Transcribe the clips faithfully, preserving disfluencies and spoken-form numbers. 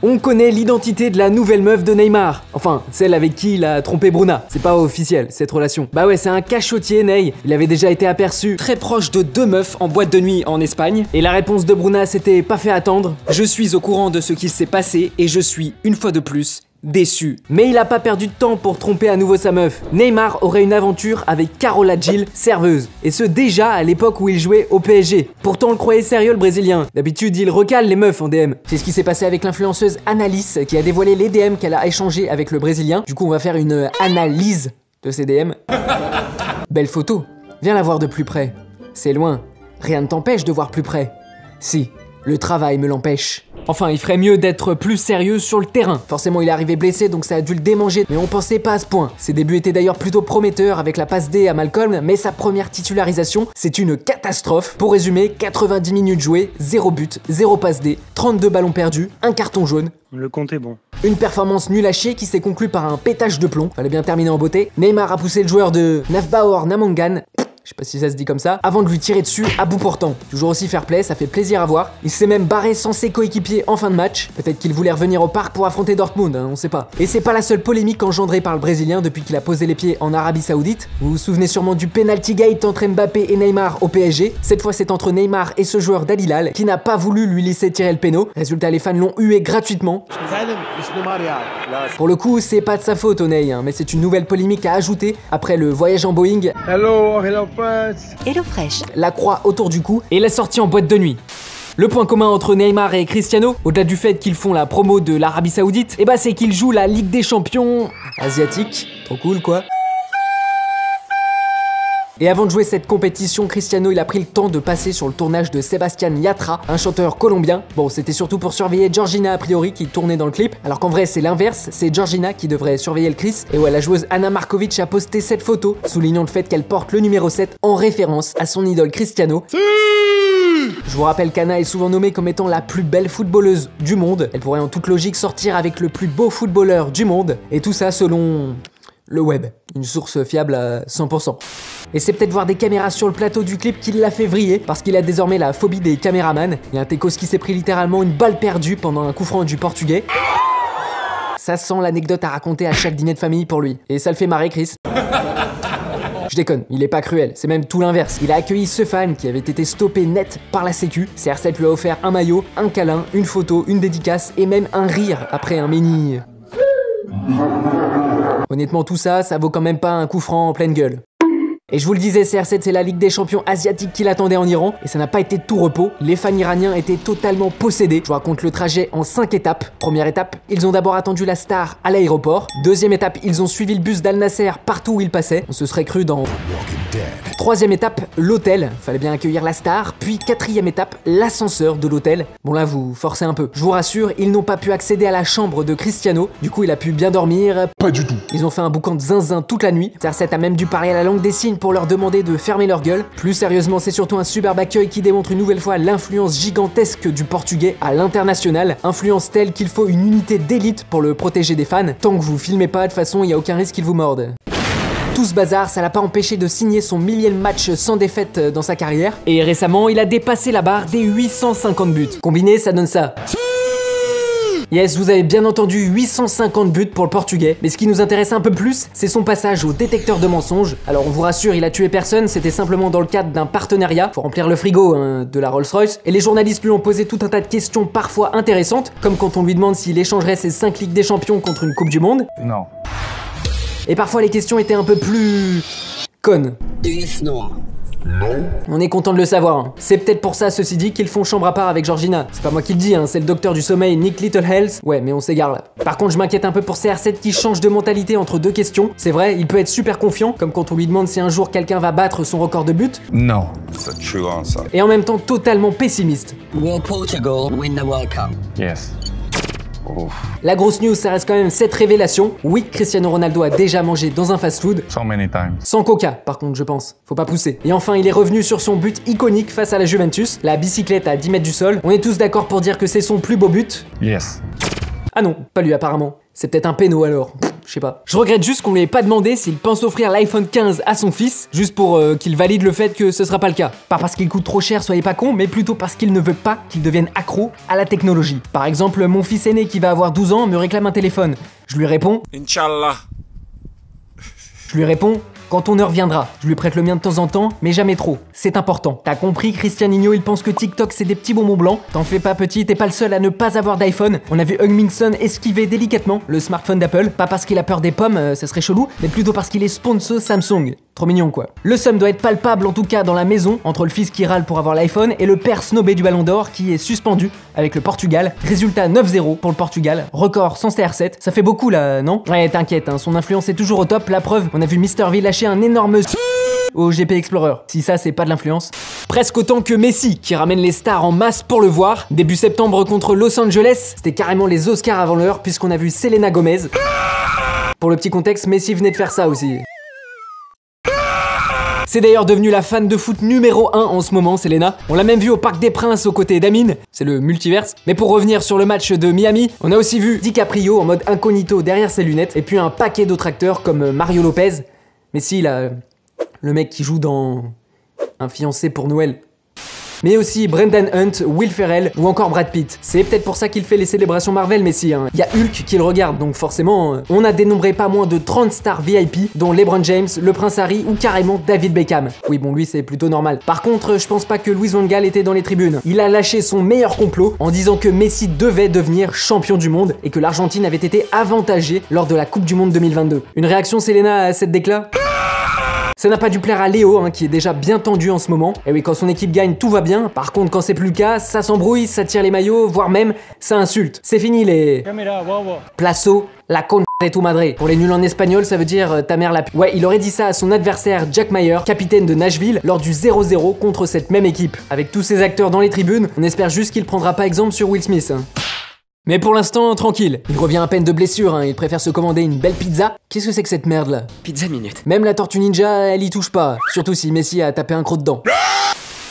On connaît l'identité de la nouvelle meuf de Neymar. Enfin, celle avec qui il a trompé Bruna. C'est pas officiel, cette relation. Bah ouais, c'est un cachotier, Ney. Il avait déjà été aperçu très proche de deux meufs en boîte de nuit en Espagne. Et la réponse de Bruna s'était pas fait attendre. Je suis au courant de ce qui s'est passé et je suis, une fois de plus, déçu. Mais il a pas perdu de temps pour tromper à nouveau sa meuf. Neymar aurait une aventure avec Carola Gil, serveuse. Et ce déjà à l'époque où il jouait au P S G. Pourtant on le croyait sérieux le Brésilien. D'habitude il recale les meufs en D M. C'est ce qui s'est passé avec l'influenceuse Annalise qui a dévoilé les D M qu'elle a échangés avec le Brésilien. Du coup on va faire une analyse de ces D M. Belle photo. Viens la voir de plus près. C'est loin. Rien ne t'empêche de voir plus près. Si, le travail me l'empêche. Enfin, il ferait mieux d'être plus sérieux sur le terrain. Forcément, il est arrivé blessé, donc ça a dû le démanger. Mais on pensait pas à ce point. Ses débuts étaient d'ailleurs plutôt prometteurs avec la passe D à Malcolm, mais sa première titularisation, c'est une catastrophe. Pour résumer, quatre-vingt-dix minutes jouées, zéro but, zéro passe D, trente-deux ballons perdus, un carton jaune. Le compte est bon. Une performance nulle à chier qui s'est conclue par un pétage de plomb. Fallait bien terminer en beauté. Neymar a poussé le joueur de Navbahor Namangan. Je sais pas si ça se dit comme ça, avant de lui tirer dessus à bout portant. Toujours aussi fair play, ça fait plaisir à voir. Il s'est même barré sans ses coéquipiers en fin de match. Peut-être qu'il voulait revenir au parc pour affronter Dortmund, hein, on sait pas. Et c'est pas la seule polémique engendrée par le Brésilien depuis qu'il a posé les pieds en Arabie Saoudite. Vous vous souvenez sûrement du penalty gate entre Mbappé et Neymar au P S G. Cette fois c'est entre Neymar et ce joueur d'Al Hilal qui n'a pas voulu lui laisser tirer le péno. Résultat, les fans l'ont hué gratuitement. Pour le coup, c'est pas de sa faute au Ney, hein, mais c'est une nouvelle polémique à ajouter après le voyage en Boeing. Hello, hello. Hello Fresh. La croix autour du cou et la sortie en boîte de nuit. Le point commun entre Neymar et Cristiano, au-delà du fait qu'ils font la promo de l'Arabie Saoudite, et bah c'est qu'ils jouent la Ligue des Champions asiatique. Trop cool quoi. Et avant de jouer cette compétition, Cristiano il a pris le temps de passer sur le tournage de Sebastian Yatra, un chanteur colombien. Bon, c'était surtout pour surveiller Georgina a priori qui tournait dans le clip, alors qu'en vrai c'est l'inverse, c'est Georgina qui devrait surveiller le Chris. Et ouais, la joueuse Anna Markovic a posté cette photo, soulignant le fait qu'elle porte le numéro sept en référence à son idole Cristiano. Si je vous rappelle qu'Anna est souvent nommée comme étant la plus belle footballeuse du monde. Elle pourrait en toute logique sortir avec le plus beau footballeur du monde. Et tout ça selon... le web, une source fiable à cent pour cent. Et c'est peut-être voir des caméras sur le plateau du clip qui l'a fait vriller, parce qu'il a désormais la phobie des caméramans. Il y a un Tecos qui s'est pris littéralement une balle perdue pendant un coup franc du Portugais. Ça sent l'anecdote à raconter à chaque dîner de famille pour lui. Et ça le fait marrer, Chris. Je déconne, il est pas cruel, c'est même tout l'inverse. Il a accueilli ce fan qui avait été stoppé net par la sécu. C R sept lui a offert un maillot, un câlin, une photo, une dédicace et même un rire après un mini... Honnêtement, tout ça, ça vaut quand même pas un coup franc en pleine gueule. Et je vous le disais, C R sept, c'est la Ligue des Champions asiatiques qui l'attendait en Iran, et ça n'a pas été de tout repos. Les fans iraniens étaient totalement possédés. Je vous raconte le trajet en cinq étapes. Première étape, ils ont d'abord attendu la star à l'aéroport. Deuxième étape, ils ont suivi le bus d'Al Nasser partout où il passait. On se serait cru dans... Troisième étape, l'hôtel. Fallait bien accueillir la star. Puis quatrième étape, l'ascenseur de l'hôtel. Bon là, vous forcez un peu. Je vous rassure, ils n'ont pas pu accéder à la chambre de Cristiano. Du coup, il a pu bien dormir. Pas du tout. Ils ont fait un boucan de zinzin toute la nuit. C R sept a même dû parler à la langue des signes pour leur demander de fermer leur gueule. Plus sérieusement, c'est surtout un superbe accueil qui démontre une nouvelle fois l'influence gigantesque du Portugais à l'international. Influence telle qu'il faut une unité d'élite pour le protéger des fans. Tant que vous filmez pas, de toute façon, il n'y a aucun risque qu'il vous morde. Tout ce bazar, ça l'a pas empêché de signer son millième match sans défaite dans sa carrière. Et récemment, il a dépassé la barre des huit cent cinquante buts. Combiné, ça donne ça. Yes, vous avez bien entendu, huit cent cinquante buts pour le Portugais. Mais ce qui nous intéresse un peu plus, c'est son passage au détecteur de mensonges. Alors on vous rassure, il a tué personne, c'était simplement dans le cadre d'un partenariat. Faut remplir le frigo hein, de la Rolls-Royce. Et les journalistes lui ont posé tout un tas de questions parfois intéressantes, comme quand on lui demande s'il échangerait ses cinq Ligues des Champions contre une Coupe du Monde. Non. Et parfois les questions étaient un peu plus... connes. Non. Non. On est content de le savoir. Hein. C'est peut-être pour ça, ceci dit, qu'ils font chambre à part avec Georgina. C'est pas moi qui le dis, hein, c'est le docteur du sommeil Nick Littlehales. Ouais, mais on s'égare là. Par contre, je m'inquiète un peu pour C R sept qui change de mentalité entre deux questions. C'est vrai, il peut être super confiant, comme quand on lui demande si un jour quelqu'un va battre son record de but. Non. C'est true answer. Et en même temps, totalement pessimiste. Will Portugal win the World Cup? Yes. La grosse news, ça reste quand même cette révélation. Oui, Cristiano Ronaldo a déjà mangé dans un fast-food. So many times. Sans coca, par contre, je pense. Faut pas pousser. Et enfin, il est revenu sur son but iconique face à la Juventus. La bicyclette à dix mètres du sol. On est tous d'accord pour dire que c'est son plus beau but. Yes. Ah non, pas lui apparemment. C'est peut-être un péno alors. je sais pas. Je regrette juste qu'on lui ait pas demandé s'il pense offrir l'iPhone quinze à son fils, juste pour euh, qu'il valide le fait que ce sera pas le cas. Pas parce qu'il coûte trop cher, soyez pas cons, mais plutôt parce qu'il ne veut pas qu'il devienne accro à la technologie. Par exemple, mon fils aîné qui va avoir douze ans me réclame un téléphone. Je lui réponds « Inch'Allah ». Je lui réponds « Quand on en reviendra ». Je lui prête le mien de temps en temps, mais jamais trop. C'est important. T'as compris, Cristianinho, il pense que TikTok c'est des petits bonbons blancs. T'en fais pas petit, t'es pas le seul à ne pas avoir d'iPhone. On a vu Heung-Min Son esquiver délicatement le smartphone d'Apple. Pas parce qu'il a peur des pommes, euh, ça serait chelou, mais plutôt parce qu'il est sponsor Samsung. Trop mignon quoi. Le seum doit être palpable en tout cas dans la maison, entre le fils qui râle pour avoir l'iPhone et le père snobé du Ballon d'Or qui est suspendu avec le Portugal. Résultat neuf zéro pour le Portugal, record sans C R sept. Ça fait beaucoup là, non? Ouais, t'inquiète, hein, son influence est toujours au top. La preuve, on a vu Mister V lâcher un énorme au G P Explorer. Si ça, c'est pas de l'influence. Presque autant que Messi, qui ramène les stars en masse pour le voir. Début septembre contre Los Angeles, c'était carrément les Oscars avant l'heure puisqu'on a vu Selena Gomez. Pour le petit contexte, Messi venait de faire ça aussi. C'est d'ailleurs devenu la fan de foot numéro un en ce moment, Selena. On l'a même vu au Parc des Princes aux côtés d'Amine, c'est le multiverse. Mais pour revenir sur le match de Miami, on a aussi vu DiCaprio en mode incognito derrière ses lunettes, et puis un paquet d'autres acteurs comme Mario Lopez. Mais si, là, le mec qui joue dans Un fiancé pour Noël. Mais aussi Brendan Hunt, Will Ferrell ou encore Brad Pitt. C'est peut-être pour ça qu'il fait les célébrations Marvel, mais si, hein. Y a Hulk qui le regarde, donc forcément, on a dénombré pas moins de trente stars V I P, dont LeBron James, le Prince Harry ou carrément David Beckham. Oui bon, lui c'est plutôt normal. Par contre, je pense pas que Louis Van Gaal était dans les tribunes. Il a lâché son meilleur complot en disant que Messi devait devenir champion du monde et que l'Argentine avait été avantagée lors de la Coupe du Monde deux mille vingt-deux. Une réaction, Selena, à cette décla? Ça n'a pas dû plaire à Léo, hein, qui est déjà bien tendu en ce moment. Et oui, quand son équipe gagne, tout va bien. Par contre, quand c'est plus le cas, ça s'embrouille, ça tire les maillots, voire même, ça insulte. C'est fini les... Plazo, la con de tu madre. Pour les nuls en espagnol, ça veut dire euh, ta mère la... Ouais, il aurait dit ça à son adversaire Jack Mayer, capitaine de Nashville, lors du zéro zéro contre cette même équipe. Avec tous ces acteurs dans les tribunes, on espère juste qu'il prendra pas exemple sur Will Smith. Hein. Mais pour l'instant, tranquille. Il revient à peine de blessure, hein. Il préfère se commander une belle pizza. Qu'est-ce que c'est que cette merde là? Pizza minute. Même la tortue ninja, elle y touche pas. Surtout si Messi a tapé un croc dedans.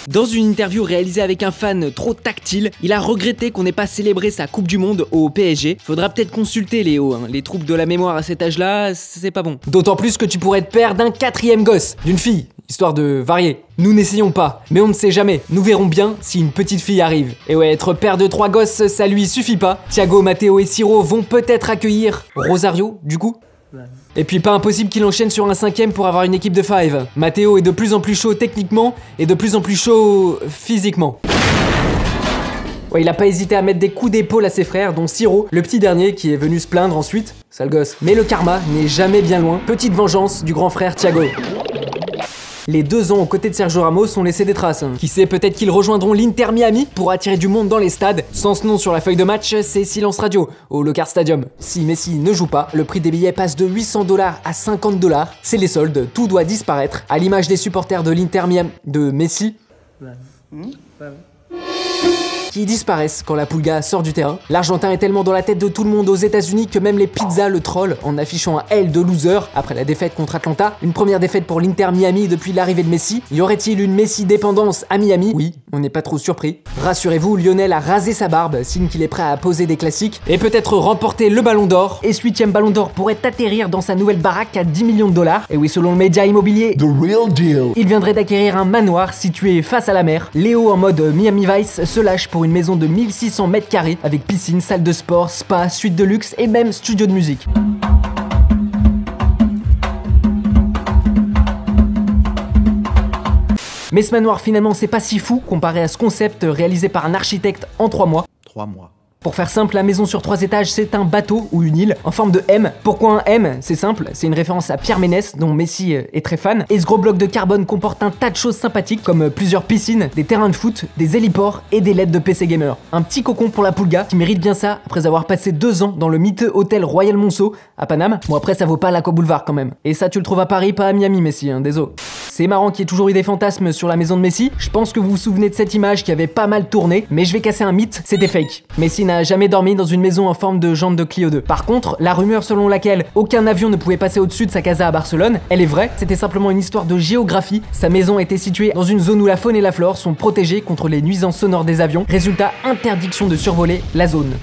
Dans une interview réalisée avec un fan trop tactile, il a regretté qu'on n'ait pas célébré sa Coupe du Monde au P S G. Faudra peut-être consulter Léo, hein. Les troubles de la mémoire à cet âge-là, c'est pas bon. D'autant plus que tu pourrais te perdre d'un quatrième gosse, d'une fille, histoire de varier. Nous n'essayons pas, mais on ne sait jamais. Nous verrons bien si une petite fille arrive. Et ouais, être père de trois gosses, ça lui suffit pas. Thiago, Matteo et Siro vont peut-être accueillir Rosario, du coup. Et puis pas impossible qu'il enchaîne sur un cinquième pour avoir une équipe de cinq. Matteo est de plus en plus chaud techniquement et de plus en plus chaud physiquement. Ouais, il a pas hésité à mettre des coups d'épaule à ses frères, dont Siro, le petit dernier qui est venu se plaindre ensuite. Sale gosse. Mais le karma n'est jamais bien loin. Petite vengeance du grand frère Thiago. Les deux ans aux côtés de Sergio Ramos ont laissé des traces. Hein. Qui sait, peut-être qu'ils rejoindront l'Inter Miami pour attirer du monde dans les stades. Sans ce nom sur la feuille de match, c'est Silence Radio au Lockhart Stadium. Si Messi ne joue pas, le prix des billets passe de huit cents dollars à cinquante dollars. C'est les soldes, tout doit disparaître. À l'image des supporters de l'Inter Miami de Messi. Qui disparaissent quand la Pulga sort du terrain. L'Argentin est tellement dans la tête de tout le monde aux États-Unis que même les pizzas le troll en affichant un L de loser après la défaite contre Atlanta. Une première défaite pour l'Inter Miami depuis l'arrivée de Messi. Y aurait-il une Messi dépendance à Miami? Oui, on n'est pas trop surpris. Rassurez-vous, Lionel a rasé sa barbe, signe qu'il est prêt à poser des classiques et peut-être remporter le Ballon d'Or. Et ce huitième Ballon d'Or pourrait atterrir dans sa nouvelle baraque à dix millions de dollars. Et oui, selon le média immobilier The Real Deal, il viendrait d'acquérir un manoir situé face à la mer. Léo en mode Miami Vice se lâche pour Pour une maison de mille six cents mètres carrés avec piscine, salle de sport, spa, suite de luxe et même studio de musique. Mais ce manoir finalement c'est pas si fou comparé à ce concept réalisé par un architecte en trois mois. trois mois. Pour faire simple, la maison sur trois étages, c'est un bateau ou une île en forme de M. Pourquoi un M? C'est simple, c'est une référence à Pierre Ménès, dont Messi est très fan. Et ce gros bloc de carbone comporte un tas de choses sympathiques, comme plusieurs piscines, des terrains de foot, des héliports et des L E D de P C Gamer. Un petit cocon pour la Pulga, qui mérite bien ça, après avoir passé deux ans dans le miteux hôtel Royal Monceau, à Paname. Bon après, ça vaut pas l'Aqua Boulevard quand même. Et ça, tu le trouves à Paris, pas à Miami, Messi, hein, désolé. C'est marrant qu'il y ait toujours eu des fantasmes sur la maison de Messi. Je pense que vous vous souvenez de cette image qui avait pas mal tourné, mais je vais casser un mythe, c'était fake. Messi n'a jamais dormi dans une maison en forme de jante de Clio deux. Par contre, la rumeur selon laquelle aucun avion ne pouvait passer au-dessus de sa casa à Barcelone, elle est vraie, c'était simplement une histoire de géographie. Sa maison était située dans une zone où la faune et la flore sont protégées contre les nuisances sonores des avions. Résultat, interdiction de survoler la zone.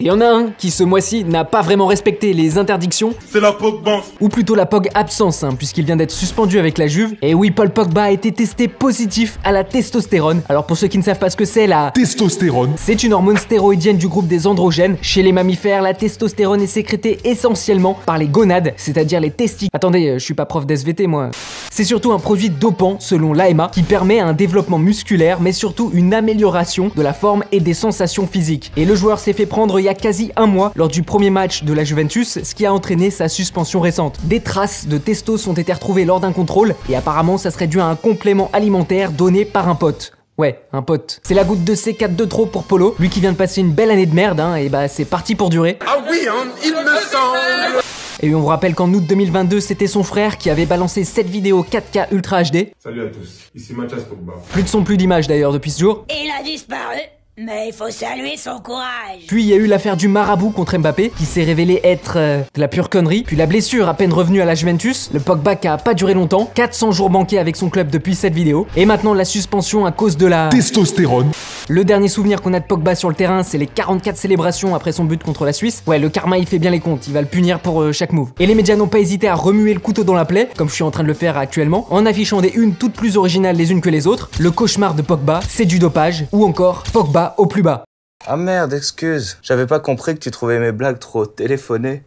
Et y'en a un qui ce mois-ci n'a pas vraiment respecté les interdictions. C'est la Pogba. Ou plutôt la Pog absence, hein, puisqu'il vient d'être suspendu avec la Juve. Et oui, Paul Pogba a été testé positif à la testostérone. Alors pour ceux qui ne savent pas ce que c'est, la testostérone, c'est une hormone stéroïdienne du groupe des androgènes. Chez les mammifères, la testostérone est sécrétée essentiellement par les gonades, c'est-à-dire les testicules. Attendez, je suis pas prof d'S V T moi. C'est surtout un produit dopant, selon l'A M A, qui permet un développement musculaire, mais surtout une amélioration de la forme et des sensations physiques. Et le joueur s'est fait prendre il y a quasi un mois lors du premier match de la Juventus, ce qui a entraîné sa suspension récente. Des traces de testos ont été retrouvées lors d'un contrôle, et apparemment ça serait dû à un complément alimentaire donné par un pote. Ouais, un pote. C'est la goutte de C quatre de trop pour Polo, lui qui vient de passer une belle année de merde, hein, et bah c'est parti pour durer. Ah oui, hein, il me semble. Et on vous rappelle qu'en août deux mille vingt-deux, c'était son frère qui avait balancé cette vidéo quatre K Ultra H D. Salut à tous, ici Mathias Pogba. Plus de son, plus d'image d'ailleurs depuis ce jour. Il a disparu, mais il faut saluer son courage. Puis il y a eu l'affaire du marabout contre Mbappé, qui s'est révélé être euh, de la pure connerie. Puis la blessure à peine revenue à la Juventus, le Pogba qui a pas duré longtemps, quatre cents jours banqués avec son club depuis cette vidéo. Et maintenant la suspension à cause de la testostérone. Le dernier souvenir qu'on a de Pogba sur le terrain, c'est les quarante-quatre célébrations après son but contre la Suisse. Ouais, le karma il fait bien les comptes, il va le punir pour euh, chaque move. Et les médias n'ont pas hésité à remuer le couteau dans la plaie, comme je suis en train de le faire actuellement, en affichant des unes toutes plus originales les unes que les autres. Le cauchemar de Pogba, c'est du dopage, ou encore Pogba au plus bas. Ah merde, excuse, j'avais pas compris que tu trouvais mes blagues trop téléphonées.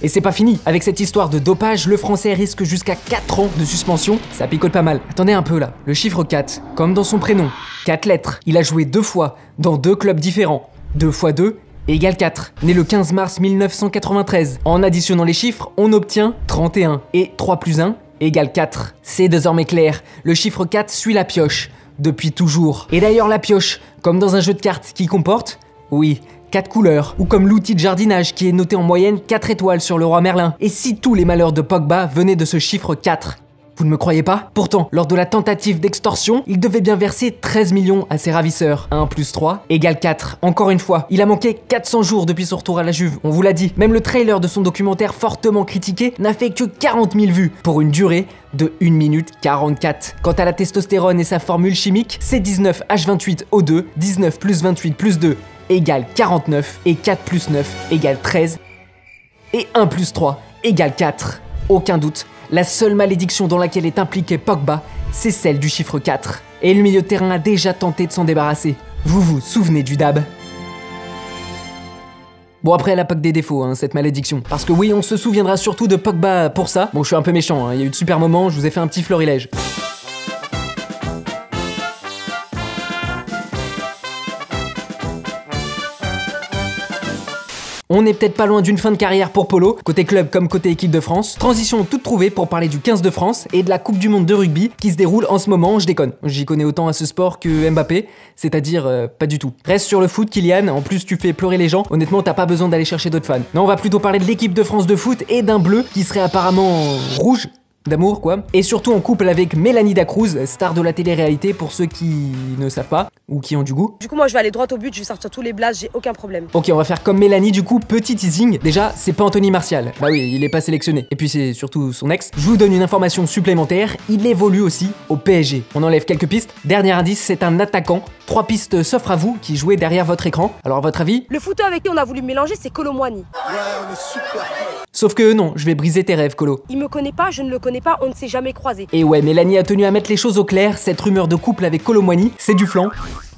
Et c'est pas fini, avec cette histoire de dopage, le français risque jusqu'à quatre ans de suspension, ça picole pas mal. Attendez un peu là, le chiffre quatre, comme dans son prénom, quatre lettres, il a joué deux fois, dans deux clubs différents, deux fois deux, égale quatre. Né le quinze mars mille neuf cent quatre-vingt-treize, en additionnant les chiffres, on obtient trente et un, et trois plus un, égale quatre. C'est désormais clair, le chiffre quatre suit la pioche. Depuis toujours. Et d'ailleurs la pioche, comme dans un jeu de cartes qui comporte, oui, quatre couleurs, ou comme l'outil de jardinage qui est noté en moyenne quatre étoiles sur le roi Merlin. Et si tous les malheurs de Pogba venaient de ce chiffre quatre? Vous ne me croyez pas? Pourtant, lors de la tentative d'extorsion, il devait bien verser treize millions à ses ravisseurs. un plus trois égale quatre. Encore une fois, il a manqué quatre cents jours depuis son retour à la Juve, on vous l'a dit. Même le trailer de son documentaire fortement critiqué n'a fait que quarante mille vues, pour une durée de une minute quarante-quatre. Quant à la testostérone et sa formule chimique, c'est dix-neuf H vingt-huit O deux, dix-neuf plus vingt-huit plus deux égale quarante-neuf, et quatre plus neuf égale treize, et un plus trois égale quatre. Aucun doute, la seule malédiction dans laquelle est impliqué Pogba, c'est celle du chiffre quatre. Et le milieu de terrain a déjà tenté de s'en débarrasser. Vous vous souvenez du dab? Bon, après elle a pas que des défauts, hein, cette malédiction. Parce que oui, on se souviendra surtout de Pogba pour ça. Bon, je suis un peu méchant, hein, il y a eu de super moments, je vous ai fait un petit florilège. On est peut-être pas loin d'une fin de carrière pour Polo, côté club comme côté équipe de France. Transition toute trouvée pour parler du quinze de France et de la Coupe du Monde de rugby qui se déroule en ce moment, je déconne. J'y connais autant à ce sport que Mbappé, c'est-à-dire euh, pas du tout. Reste sur le foot, Kylian, en plus tu fais pleurer les gens, honnêtement t'as pas besoin d'aller chercher d'autres fans. Non, on va plutôt parler de l'équipe de France de foot et d'un bleu qui serait apparemment rouge. D'amour quoi. Et surtout en couple avec Mélanie Dacruz, star de la télé-réalité pour ceux qui ne savent pas ou qui ont du goût. Du coup moi je vais aller droit au but, je vais sortir tous les blases, j'ai aucun problème. Ok, on va faire comme Mélanie du coup, petit teasing. Déjà c'est pas Anthony Martial, bah oui il est pas sélectionné. Et puis c'est surtout son ex. Je vous donne une information supplémentaire, il évolue aussi au P S G. On enlève quelques pistes. Dernier indice, c'est un attaquant. Trois pistes s'offrent à vous qui jouez derrière votre écran. Alors à votre avis? Le footeur avec qui on a voulu mélanger c'est Kolo Muani. Ouais, on est super. Sauf que non, je vais briser tes rêves Kolo. Il me connaît pas, je ne le connais pas, on ne s'est jamais croisé. Et ouais, Mélanie a tenu à mettre les choses au clair, cette rumeur de couple avec Kolo Muani, c'est du flan.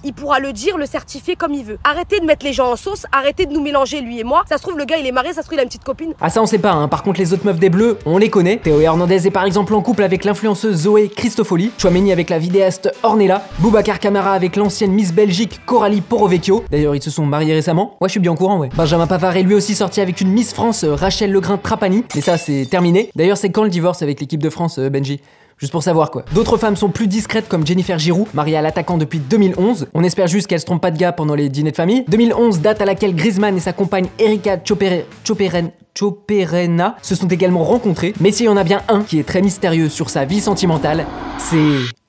Il pourra le dire, le certifier comme il veut. Arrêtez de mettre les gens en sauce, arrêtez de nous mélanger lui et moi. Ça se trouve le gars il est marié, ça se trouve il a une petite copine. Ah ça on sait pas hein, par contre les autres meufs des bleus, on les connaît. Théo Hernandez est par exemple en couple avec l'influenceuse Zoé Christofoli, Chouameni avec la vidéaste Ornella, Boubacar Camara avec l'ancienne Miss Belgique Coralie Porovecchio. D'ailleurs ils se sont mariés récemment. Ouais je suis bien au courant ouais. Benjamin Pavard est lui aussi sorti avec une Miss France Rachel Legrain Trapani. Mais ça c'est terminé. D'ailleurs c'est quand le divorce avec l'équipe de France Benji? Juste pour savoir quoi. D'autres femmes sont plus discrètes comme Jennifer Giroud, mariée à l'attaquant depuis deux mille onze. On espère juste qu'elle se trompe pas de gars pendant les dîners de famille. deux mille onze, date à laquelle Griezmann et sa compagne Erika Chopere... Choperen... Choperena se sont également rencontrés. Mais s'il y en a bien un qui est très mystérieux sur sa vie sentimentale, c'est...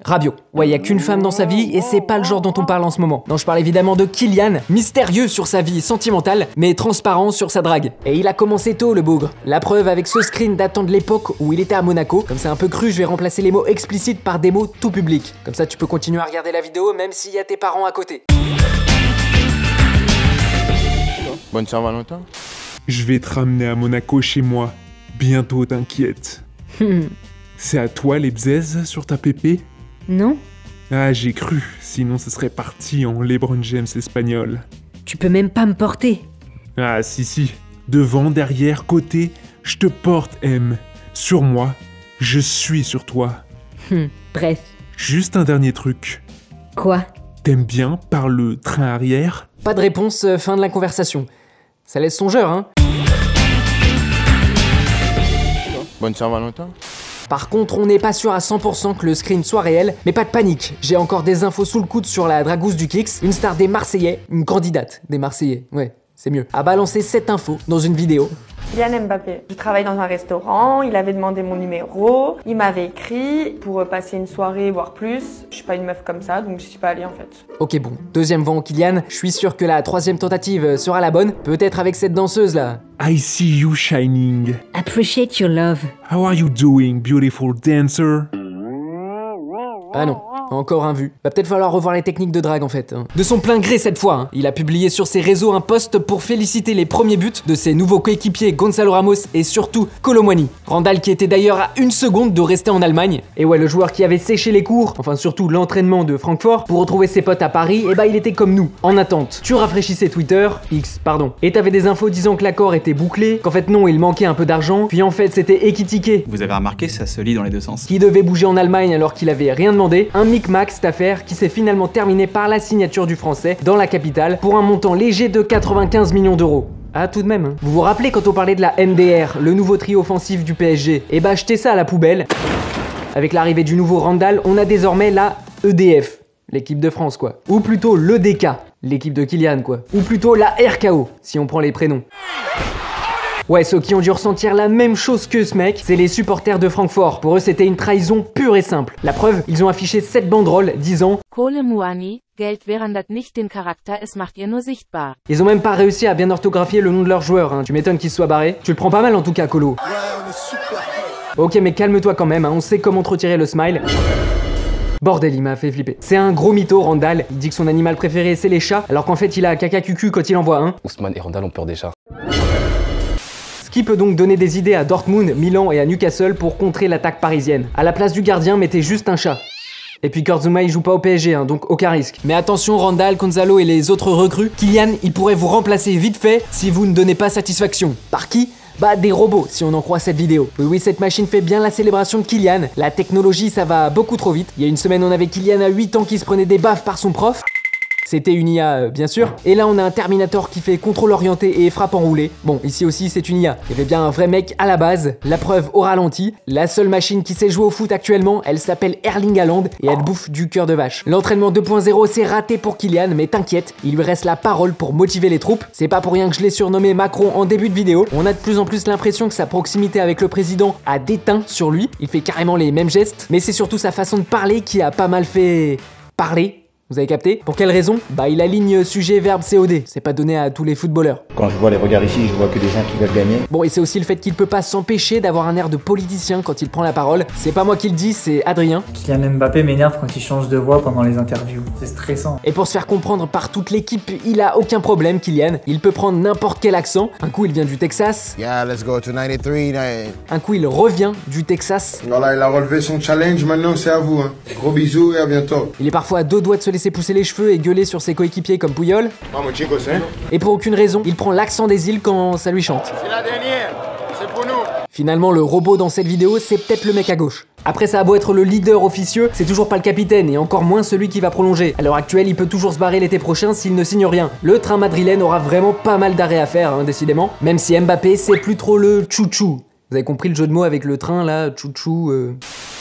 Rabiot. Ouais, y a qu'une femme dans sa vie et c'est pas le genre dont on parle en ce moment. Non, je parle évidemment de Kylian, mystérieux sur sa vie sentimentale, mais transparent sur sa drague. Et il a commencé tôt, le bougre. La preuve avec ce screen datant de l'époque où il était à Monaco. Comme c'est un peu cru, je vais remplacer les mots explicites par des mots tout publics. Comme ça, tu peux continuer à regarder la vidéo même s'il y a tes parents à côté. Bonne Saint-Valentin. Je vais te ramener à Monaco chez moi. Bientôt, t'inquiète. C'est à toi les bzaises sur ta pépé? Non. Ah, j'ai cru. Sinon, ça serait parti en LeBron James espagnol. Tu peux même pas me porter. Ah, si, si. Devant, derrière, côté, je te porte, M. Sur moi, je suis sur toi. Hmm, bref. Juste un dernier truc. Quoi? T'aimes bien par le train arrière? Pas de réponse, euh, fin de la conversation. Ça laisse songeur, hein? Bonne Saint-Valentin. Par contre, on n'est pas sûr à cent pour cent que le screen soit réel, mais pas de panique. J'ai encore des infos sous le coude sur la dragousse du Kix, une star des Marseillais, une candidate des Marseillais, ouais, c'est mieux, a balancé cette info dans une vidéo. Kylian Mbappé. Je travaille dans un restaurant, il avait demandé mon numéro, il m'avait écrit pour passer une soirée, voire plus. Je suis pas une meuf comme ça, donc je suis pas allée en fait. Ok bon, deuxième vent au Kylian, je suis sûr que la troisième tentative sera la bonne, peut-être avec cette danseuse là. I see you shining. Appreciate your love. How are you doing, beautiful dancer? Ah non. Encore un vu. Va peut-être falloir revoir les techniques de drague en fait. Hein. De son plein gré cette fois, hein. Il a publié sur ses réseaux un post pour féliciter les premiers buts de ses nouveaux coéquipiers Gonzalo Ramos et surtout Kolo Muani. Randall qui était d'ailleurs à une seconde de rester en Allemagne. Et ouais, le joueur qui avait séché les cours, enfin surtout l'entraînement de Francfort, pour retrouver ses potes à Paris, et bah il était comme nous, en attente. Tu rafraîchissais Twitter, X pardon, et t'avais des infos disant que l'accord était bouclé, qu'en fait non, il manquait un peu d'argent, puis en fait c'était équitiqué. Vous avez remarqué, ça se lit dans les deux sens. Qui devait bouger en Allemagne alors qu'il avait rien demandé, un Max cette affaire qui s'est finalement terminée par la signature du français dans la capitale pour un montant léger de quatre-vingt-quinze millions d'euros. Ah tout de même. Vous vous rappelez quand on parlait de la M D R, le nouveau trio offensif du P S G? Eh bah jetez ça à la poubelle. Avec l'arrivée du nouveau Randall, on a désormais la E D F, l'équipe de France quoi. Ou plutôt l'E D K, l'équipe de Kylian quoi. Ou plutôt la R K O, si on prend les prénoms. Ouais, ceux qui ont dû ressentir la même chose que ce mec, c'est les supporters de Francfort. Pour eux, c'était une trahison pure et simple. La preuve, ils ont affiché cette banderole disant Kolo Muani, Geld verändert nicht den Charakter, es macht ihr nur sichtbar. Ils ont même pas réussi à bien orthographier le nom de leur joueur, hein. Tu m'étonnes qu'ils soient barrés. Tu le prends pas mal en tout cas, Kolo. Ouais, on est super. Ok, mais calme-toi quand même, hein. On sait comment te retirer le smile. Bordel, il m'a fait flipper. C'est un gros mytho, Randall. Il dit que son animal préféré, c'est les chats, alors qu'en fait, il a caca cucu quand il en voit un. Ousmane et Randall ont peur des chats. Qui peut donc donner des idées à Dortmund, Milan et à Newcastle pour contrer l'attaque parisienne. À la place du gardien, mettez juste un chat. Et puis Kurzuma, il joue pas au P S G, hein, donc aucun risque. Mais attention, Randall, Gonzalo et les autres recrues, Kylian, il pourrait vous remplacer vite fait si vous ne donnez pas satisfaction. Par qui? Bah des robots, si on en croit cette vidéo. Oui, oui, cette machine fait bien la célébration de Kylian. La technologie, ça va beaucoup trop vite. Il y a une semaine, on avait Kylian à huit ans qui se prenait des baffes par son prof. C'était une I A, euh, bien sûr. Et là, on a un Terminator qui fait contrôle orienté et frappe enroulée. Bon, ici aussi, c'est une I A. Il y avait bien un vrai mec à la base. La preuve au ralenti. La seule machine qui sait jouer au foot actuellement, elle s'appelle Erling Haaland et elle bouffe du cœur de vache. L'entraînement deux point zéro, c'est raté pour Kylian, mais t'inquiète, il lui reste la parole pour motiver les troupes. C'est pas pour rien que je l'ai surnommé Macron en début de vidéo. On a de plus en plus l'impression que sa proximité avec le président a déteint sur lui. Il fait carrément les mêmes gestes. Mais c'est surtout sa façon de parler qui a pas mal fait... parler. Vous avez capté? Pour quelle raison? Bah il aligne sujet, verbe, C O D. C'est pas donné à tous les footballeurs. Quand je vois les regards ici, je vois que des gens qui veulent gagner. Bon, et c'est aussi le fait qu'il peut pas s'empêcher d'avoir un air de politicien quand il prend la parole. C'est pas moi qui le dis, c'est Adrien. Kylian Mbappé m'énerve quand il change de voix pendant les interviews. C'est stressant. Et pour se faire comprendre par toute l'équipe, il a aucun problème, Kylian. Il peut prendre n'importe quel accent. Un coup, il vient du Texas. Yeah, let's go to ninety-three. Un coup, il revient du Texas. Voilà, il a relevé son challenge, maintenant c'est à vous. Hein. Gros bisous et à bientôt. Il est parfois à deux doigts de se laisser pousser les cheveux et gueuler sur ses coéquipiers comme Pouyol. Et pour aucune raison, il prend l'accent des îles quand ça lui chante. C'est la dernière, c'est pour nous. Finalement, le robot dans cette vidéo, c'est peut-être le mec à gauche. Après, ça a beau être le leader officieux, c'est toujours pas le capitaine et encore moins celui qui va prolonger. À l'heure actuelle, il peut toujours se barrer l'été prochain s'il ne signe rien. Le train madrilène aura vraiment pas mal d'arrêts à faire, hein, décidément. Même si Mbappé, c'est plus trop le chouchou. Vous avez compris le jeu de mots avec le train là, chouchou. Euh...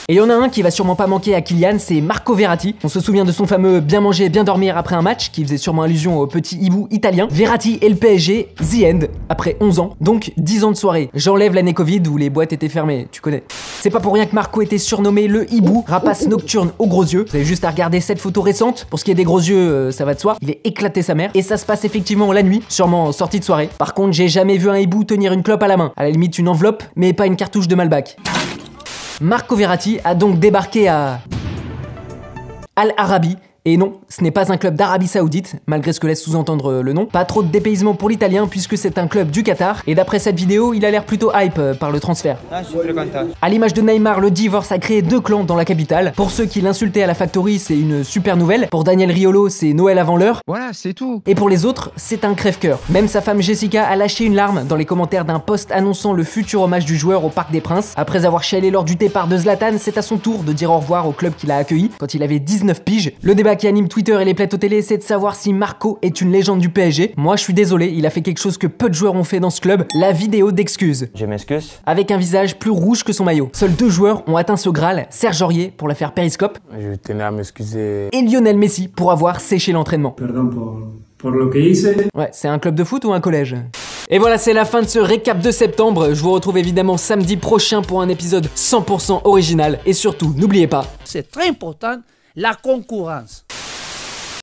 Et il y en a un qui va sûrement pas manquer à Kylian, c'est Marco Verratti. On se souvient de son fameux bien manger, bien dormir après un match, qui faisait sûrement allusion au petit hibou italien. Verratti et le P S G, the end, après onze ans, donc dix ans de soirée. J'enlève l'année Covid où les boîtes étaient fermées, tu connais. C'est pas pour rien que Marco était surnommé le hibou, rapace nocturne aux gros yeux. Vous avez juste à regarder cette photo récente. Pour ce qui est des gros yeux, euh, ça va de soi. Il est éclaté sa mère. Et ça se passe effectivement la nuit, sûrement en sortie de soirée. Par contre, j'ai jamais vu un hibou tenir une clope à la main. À la limite, une enveloppe, mais pas une cartouche de Malbec. Marco Verratti a donc débarqué à Al Arabi, Et non, ce n'est pas un club d'Arabie Saoudite, malgré ce que laisse sous-entendre le nom. Pas trop de dépaysement pour l'italien, puisque c'est un club du Qatar. Et d'après cette vidéo, il a l'air plutôt hype par le transfert. Ah, je suis très content. À l'image de Neymar, le divorce a créé deux clans dans la capitale. Pour ceux qui l'insultaient à la Factory, c'est une super nouvelle. Pour Daniel Riolo, c'est Noël avant l'heure. Voilà, c'est tout. Et pour les autres, c'est un crève-cœur. Même sa femme Jessica a lâché une larme dans les commentaires d'un post annonçant le futur hommage du joueur au Parc des Princes. Après avoir chialé lors du départ de Zlatan, c'est à son tour de dire au revoir au club qui l'a accueilli quand il avait dix-neuf piges. Le débat qui anime Twitter et les plateaux télé, c'est de savoir si Marco est une légende du P S G. Moi, je suis désolé, il a fait quelque chose que peu de joueurs ont fait dans ce club, la vidéo d'excuses. Je m'excuse. Avec un visage plus rouge que son maillot. Seuls deux joueurs ont atteint ce Graal, Serge Aurier pour l'affaire Periscope. Je tenais à m'excuser. Et Lionel Messi pour avoir séché l'entraînement. Pardon pour, pour lo que hice. Ouais, c'est un club de foot ou un collège? Et voilà, c'est la fin de ce récap de septembre. Je vous retrouve évidemment samedi prochain pour un épisode cent pour cent original. Et surtout, n'oubliez pas, c'est très important, la concurrence.